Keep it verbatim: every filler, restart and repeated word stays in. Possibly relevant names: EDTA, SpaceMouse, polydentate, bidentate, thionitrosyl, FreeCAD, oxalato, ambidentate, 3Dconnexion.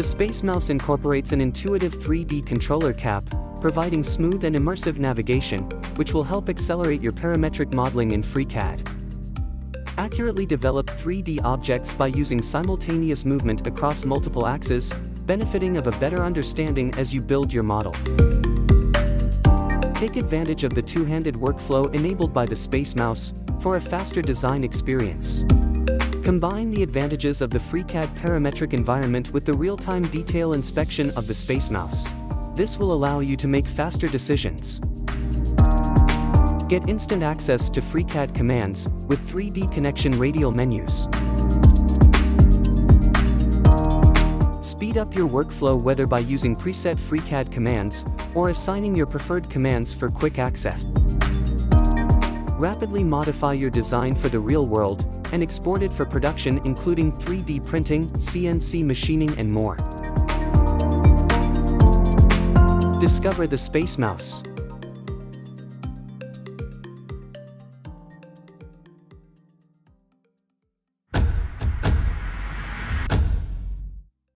The SpaceMouse incorporates an intuitive three D controller cap, providing smooth and immersive navigation, which will help accelerate your parametric modeling in FreeCAD. Accurately develop three D objects by using simultaneous movement across multiple axes, benefiting of a better understanding as you build your model. Take advantage of the two-handed workflow enabled by the SpaceMouse for a faster design experience. Combine the advantages of the FreeCAD parametric environment with the real-time detail inspection of the SpaceMouse. This will allow you to make faster decisions. Get instant access to FreeCAD commands with three D connection radial menus. Speed up your workflow whether by using preset FreeCAD commands or assigning your preferred commands for quick access. Rapidly modify your design for the real world and export it for production, including three D printing, C N C machining, and more. Discover the SpaceMouse.